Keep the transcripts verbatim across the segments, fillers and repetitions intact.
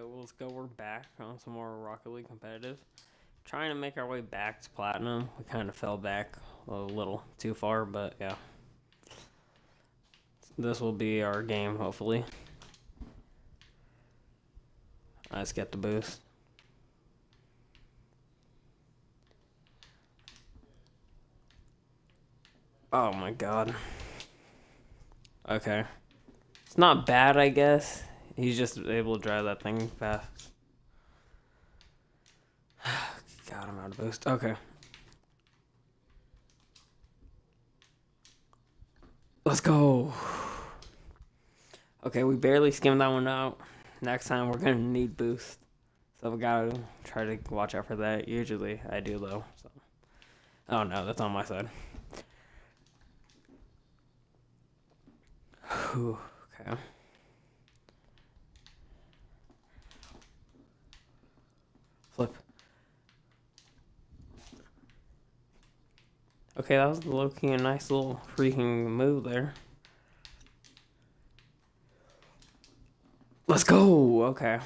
Let's go, we're back on some more Rocket League competitive. Trying to make our way back to platinum. We kind of fell back a little too far, but yeah. This will be our game, hopefully. Let's get the boost. Oh my god. Okay. It's not bad, I guess. He's just able to drive that thing fast. God, I'm out of boost. Okay. Let's go. Okay, we barely skimmed that one out. Next time we're going to need boost. So we got to try to watch out for that. Usually I do, though. So. Oh, no, that's on my side. Whew, okay. Flip. Okay, that was low-key a nice little freaking move there. Let's go! Okay.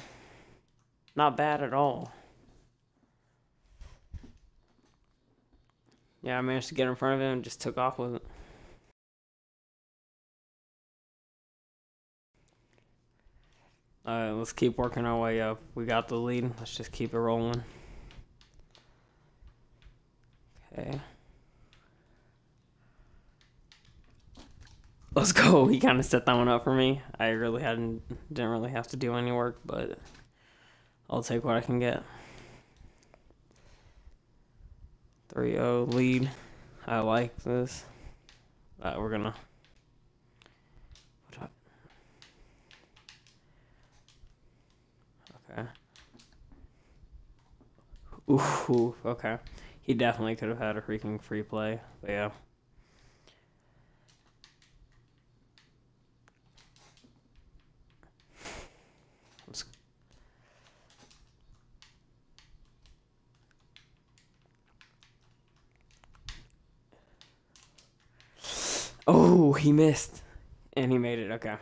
Not bad at all. Yeah, I managed to get in front of him and just took off with it. Alright, let's keep working our way up. We got the lead. Let's just keep it rolling. Okay. Let's go. He kind of set that one up for me. I really hadn't, didn't really have to do any work, but I'll take what I can get. three oh lead. I like this. All right, we're gonna. What up? Okay. Ooh. Okay. He definitely could have had a freaking free play. But yeah. Oh, he missed. And he made it. Okay.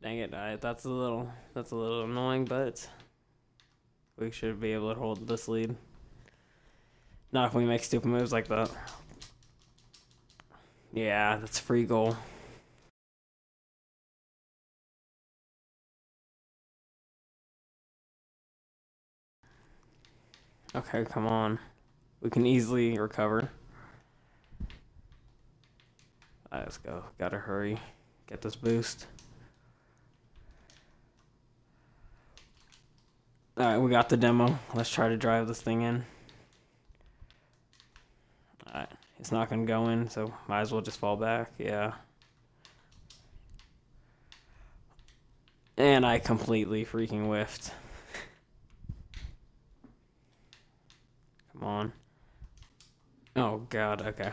Dang it. I, that's a little that's a little annoying, but we should be able to hold this lead. Not if we make stupid moves like that. Yeah, that's a free goal. Okay, come on. We can easily recover. Alright, let's go. Gotta hurry. Get this boost. Alright, we got the demo. Let's try to drive this thing in. Alright, it's not gonna go in, so might as well just fall back. Yeah. And I completely freaking whiffed. Come on. Oh, God. Okay.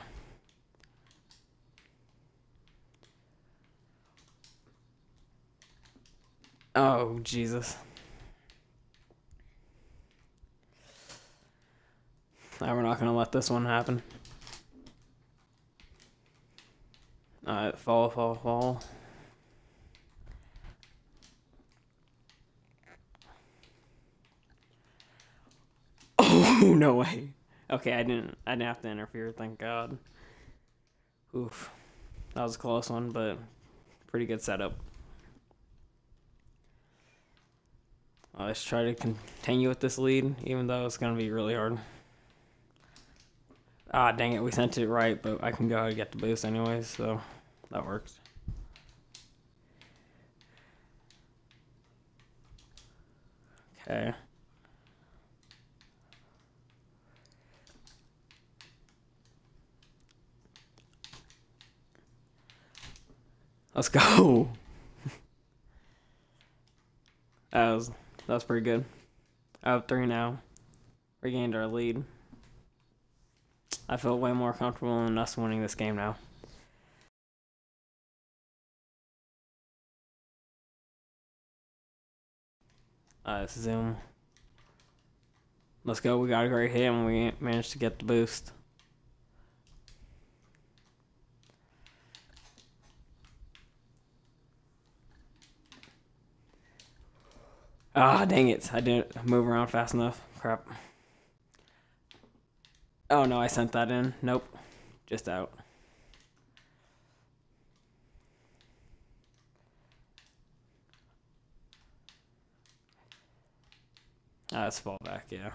Oh, Jesus. Now we're not going to let this one happen. Alright, fall, fall, fall. Oh, no way. Okay, I didn't I didn't have to interfere, thank God. Oof. That was a close one, but pretty good setup. Let's try to continue with this lead, even though it's going to be really hard. Ah, dang it, we sent it right, but I can go ahead and get the boost anyways, so that works. Okay. Let's go! That was... That's pretty good. Up three now. Regained our lead. I feel way more comfortable in us winning this game now. Uh, let's zoom. Let's go. We got a great hit and we managed to get the boost. Ah, oh, dang it. I didn't move around fast enough. Crap. Oh, no, I sent that in. Nope. Just out. Ah, let's fall back, yeah.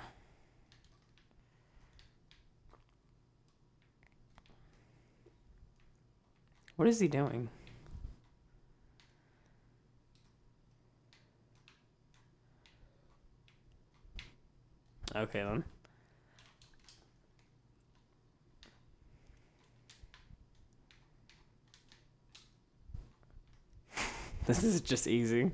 What is he doing? Okay, then. This is just easy.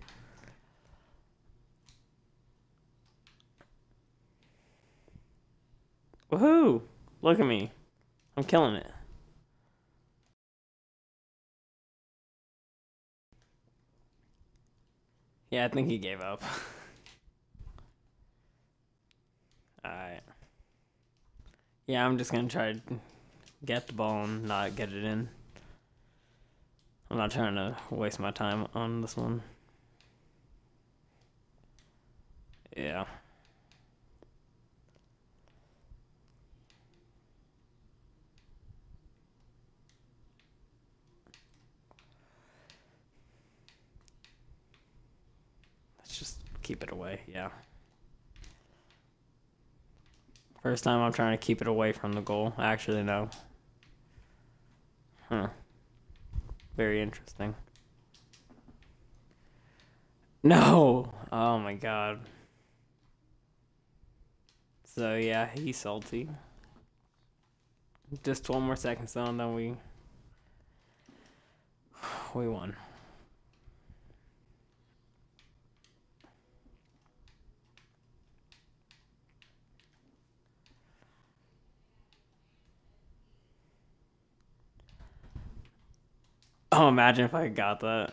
Woohoo! Look at me. I'm killing it. Yeah, I think he gave up. Alright. Yeah, I'm just gonna try to get the ball and not get it in. I'm not trying to waste my time on this one. Yeah. Just keep it away, yeah. First time I'm trying to keep it away from the goal. Actually, no. Huh. Very interesting. No! Oh my god. So yeah, he's salty. Just twelve more seconds though, and then we... We won. Oh, imagine if I got that.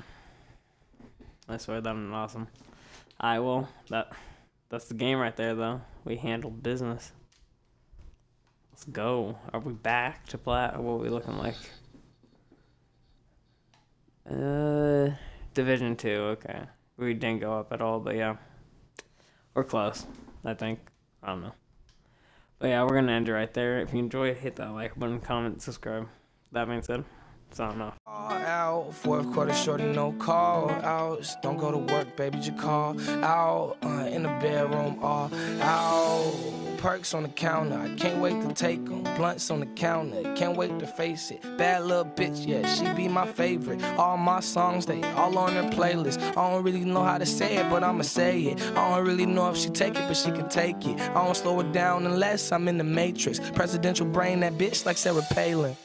I swear that would be awesome. I will. That, that's the game right there, though. We handled business. Let's go. Are we back to plat? Or what are we looking like? Uh, Division two, okay. We didn't go up at all, but yeah. We're close, I think. I don't know. But yeah, we're going to end it right there. If you enjoy it, hit that like button, comment, subscribe. That being said. All out, fourth quarter shorty, no call outs. Don't go to work, baby, just call out. Uh, in the bedroom, all out. Perks on the counter, I can't wait to take them. Blunts on the counter, can't wait to face it. Bad little bitch, yeah, she be my favorite. All my songs, they all on her playlist. I don't really know how to say it, but I'ma say it. I don't really know if she take it, but she can take it. I don't slow it down unless I'm in the Matrix. Presidential brain, that bitch like Sarah Palin.